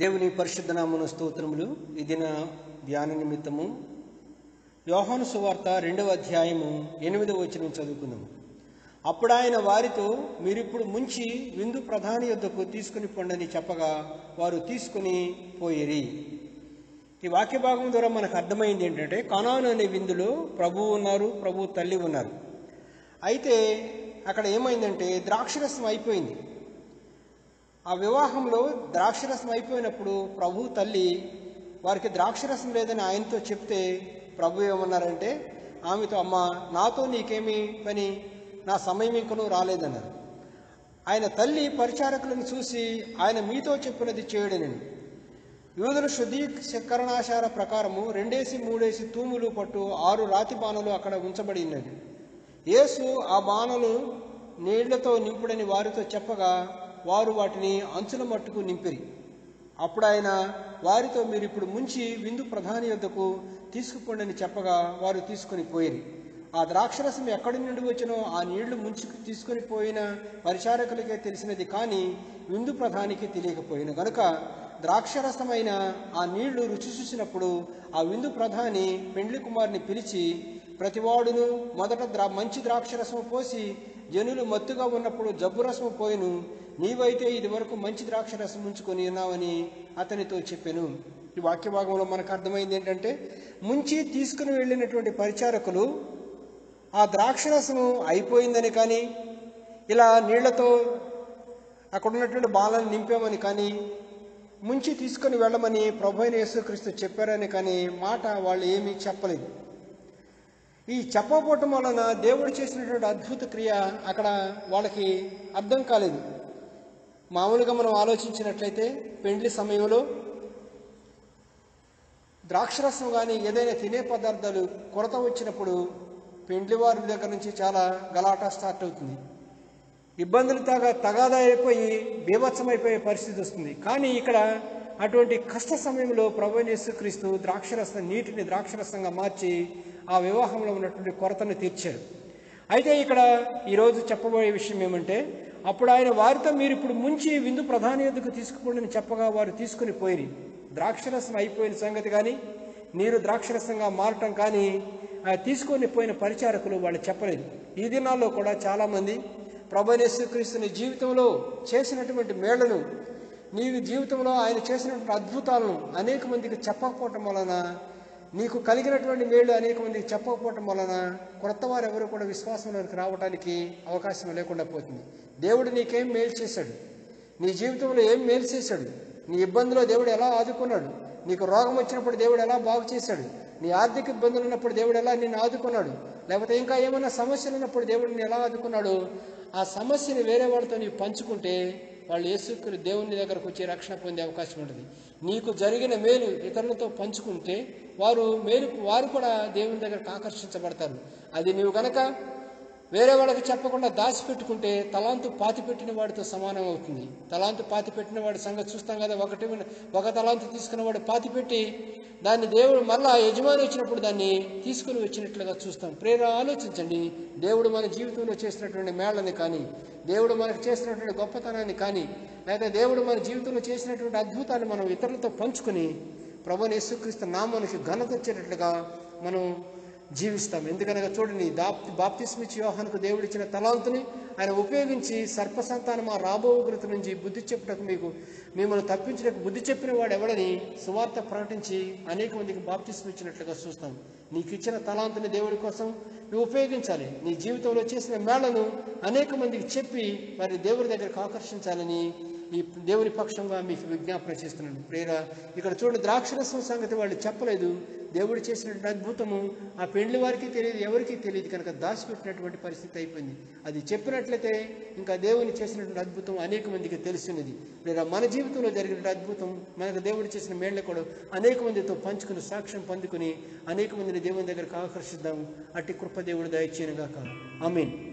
దేవుని పరిశుద్ధ నామమున స్తోత్రములు. ఈ దిన ధ్యాన నిమిత్తము యోహాను సువార్త 2వ అధ్యాయము 8వ వచనం చదువుకుందాము. అప్పుడు ఆయన వారితో, మీరిప్పుడు ముంచి విందు ప్రధాని యొద్దకు తీసుకుని పొండని చెప్పగా వారు తీసుకుని పోయిరి. ఈ వాక్య భాగం ద్వారా మనకు అర్థమైంది ఏంటంటే, కానాను అనే విందులో ప్రభువు ఉన్నారు, ప్రభువు తల్లి ఉన్నారు. అయితే అక్కడ ఏమైందంటే, ద్రాక్షరసం అయిపోయింది. ఆ వివాహంలో ద్రాక్షరసం అయిపోయినప్పుడు ప్రభు తల్లి వారికి ద్రాక్షరసం లేదని ఆయనతో చెప్తే ప్రభు ఏమన్నారంటే, ఆమెతో, అమ్మ నాతో నీకేమి పని, నా సమయం ఇంకనూ రాలేదన్నారు. ఆయన తల్లి పరిచారకులను చూసి, ఆయన మీతో చెప్పినది చేయడనని. యూదుల శుద్ధీకరణాచార ప్రకారము 2 3 తూములు పట్టు 6 రాతి బాణలు అక్కడ ఉంచబడి ఉన్నది. యేసు ఆ బాణలు నీళ్లతో నింపుడని వారితో చెప్పగా వారు వాటిని అంచుల మట్టుకు నింపిరి. అప్పుడు ఆయన వారితో, మీరు ఇప్పుడు ముంచి విందు ప్రధాని యొద్దకు తీసుకుపోండి చెప్పగా వారు తీసుకుని పోయిరి. ఆ ద్రాక్షరసం ఎక్కడి నుండి వచ్చినో ఆ నీళ్లు ముంచి తీసుకుని పోయిన పరిచారకులకే తెలిసినది, కానీ విందు ప్రధానికి తెలియకపోయిన గనుక ద్రాక్షరసమైన ఆ నీళ్లు రుచి చూసినప్పుడు ఆ విందు ప్రధాని పెండ్లి కుమారుని పిలిచి, ప్రతివాడును మొదట మంచి ద్రాక్షరసము పోసి జనులు మత్తుగా ఉన్నప్పుడు జబ్బు రసము పోయిను, నీవైతే ఇది వరకు మంచి ద్రాక్షరసం ఉంచుకొని ఉన్నావని అతనితో చెప్పాను. ఈ వాక్య భాగంలో మనకు అర్థమైంది ఏంటంటే, ముంచి తీసుకుని వెళ్ళినటువంటి పరిచారకులు ఆ ద్రాక్షరసము అయిపోయిందని కానీ, ఇలా నీళ్లతో అక్కడ ఉన్నటువంటి బాలను నింపామని కానీ, ముంచి తీసుకొని వెళ్ళమని ప్రభు అయిన యేసుక్రీస్తు చెప్పారని కానీ మాట వాళ్ళు ఏమీ చెప్పలేదు. ఈ చెప్పబోటం వలన దేవుడు చేసినటువంటి అద్భుత క్రియ అక్కడ వాళ్ళకి అర్థం కాలేదు. మామూలుగా మనం ఆలోచించినట్లయితే పెండ్లి సమయంలో ద్రాక్షరసం కానీ ఏదైనా తినే పదార్థాలు కొరత వచ్చినప్పుడు పెండ్లి వారి దగ్గర నుంచి చాలా గలాటా స్టార్ట్ అవుతుంది. ఇబ్బందులు తగాదా అయిపోయి బీభత్సమైపోయే పరిస్థితి వస్తుంది. కానీ ఇక్కడ అటువంటి కష్ట సమయంలో ప్రభువైన యేసుక్రీస్తు ద్రాక్షరసం నీటిని ద్రాక్షరసంగా మార్చి ఆ వివాహంలో ఉన్నటువంటి కొరతను తీర్చాడు. అయితే ఇక్కడ ఈరోజు చెప్పబోయే విషయం ఏమంటే, అప్పుడు ఆయన వారితో, మీరు ఇప్పుడు ముంచి విందు ప్రధాని యొద్దకు తీసుకుపోండి చెప్పగా వారు తీసుకుని పోయిరి. ద్రాక్షరసం అయిపోయిన సంగతి కానీ, నీరు ద్రాక్షరసంగా మారటం కానీ తీసుకొని పోయిన పరిచారకులు వాళ్ళు చెప్పలేదు. ఈ దినాల్లో కూడా చాలామంది ప్రభువైన యేసుక్రీస్తుని జీవితంలో చేసినటువంటి మేళ్లను, నీ జీవితంలో ఆయన చేసినటువంటి అద్భుతాలను అనేక మందికి చెప్పకపోవటం వలన, నీకు కలిగినటువంటి మేలు అనేక మందికి చెప్పకపోవటం వలన కొత్త వారు ఎవరు కూడా విశ్వాసంలోకి రావడానికి అవకాశం లేకుండా పోతుంది. దేవుడు నీకేం మేలు చేశాడు, నీ జీవితంలో ఏం మేలు చేశాడు, నీ ఇబ్బందిలో దేవుడు ఎలా ఆదుకున్నాడు, నీకు రోగం వచ్చినప్పుడు దేవుడు ఎలా బాగు చేశాడు, నీ ఆర్థిక ఇబ్బందులు ఉన్నప్పుడు దేవుడు ఎలా నిన్ను ఆదుకున్నాడు, లేకపోతే ఇంకా ఏమైనా సమస్యలు ఉన్నప్పుడు దేవుడు నిన్ను ఎలా ఆదుకున్నాడు, ఆ సమస్యని వేరే వాళ్ళతో నీవు పంచుకుంటే వాళ్ళు యేసుక్రీస్తు దేవుని దగ్గరకు వచ్చి రక్షణ పొందే అవకాశం ఉంటుంది. నీకు జరిగిన మేలు ఇతరులతో పంచుకుంటే వారు కూడా దేవుని దగ్గరకు ఆకర్షించబడతారు. అది నీవు గనక వేరే వాళ్ళకి చెప్పకుండా దాచిపెట్టుకుంటే తలాంతు పాతిపెట్టిన వాడితో సమానం అవుతుంది. తలాంతు పాతిపెట్టిన వాడి సంగతి చూస్తాం కదా, ఒక తలాంతు తీసుకున్న వాడు పాతిపెట్టి దాన్ని దేవుడు మళ్ళా యజమాని వచ్చినప్పుడు దాన్ని తీసుకుని వచ్చినట్లుగా చూస్తాం. ప్రేరణ ఆలోచించండి, దేవుడు మన జీవితంలో చేసినటువంటి మేళ్ళని కానీ, దేవుడు మనకు చేసినటువంటి గొప్పతనాన్ని కానీ, లేదా దేవుడు మన జీవితంలో చేసినటువంటి అద్భుతాన్ని మనం ఇతరులతో పంచుకుని ప్రభువైన యేసుక్రీస్తు నామానికి ఘనత వచ్చేటట్లుగా మనం జీవిస్తాం. ఎందుకనగా చూడండి, బాప్తిస్మిచ్చి యోహానుకు దేవుడు ఇచ్చిన తలాంతుని ఆయన ఉపయోగించి, సర్పసంతానం ఆ రాబో ఉగ్రత నుంచి బుద్ధి చెప్పుటకు మిమ్మల్ని తప్పించడానికి బుద్ధి చెప్పిన వాడు ఎవడని సువార్త ప్రకటించి అనేక మందికి బాప్తిస్మిచ్చినట్లుగా చూస్తాం. నీకు ఇచ్చిన తలాంతుని దేవుడి కోసం నువ్వు ఉపయోగించాలి. నీ జీవితంలో చేసిన మేళను అనేక మందికి చెప్పి మరి దేవుడి దగ్గరకు ఆకర్షించాలని ఈ దేవుని పక్షంగా మీకు విజ్ఞాపన చేస్తున్నాను. ప్రేరా ఇక్కడ చూడండి, ద్రాక్షరసం సంగతి వాళ్ళు చెప్పలేదు. దేవుడు చేసినటువంటి అద్భుతము ఆ పెండ్లి వారికి తెలియదు, ఎవరికీ తెలియదు కనుక దాచిపెట్టినటువంటి పరిస్థితి అయిపోయింది. అది చెప్పినట్లయితే ఇంకా దేవుని చేసినటువంటి అద్భుతం అనేక మందికి తెలిసినది. లేదా మన జీవితంలో జరిగినటువంటి అద్భుతం మనకు దేవుడు చేసిన మేళ్ళ కూడా అనేక మందితో పంచుకుని సాక్ష్యం పొందుకుని అనేక మందిని దేవుని దగ్గరకు ఆకర్షిద్దాం. అట్టి కృప దేవుడు దయచేయనుగాక. ఆమేన్.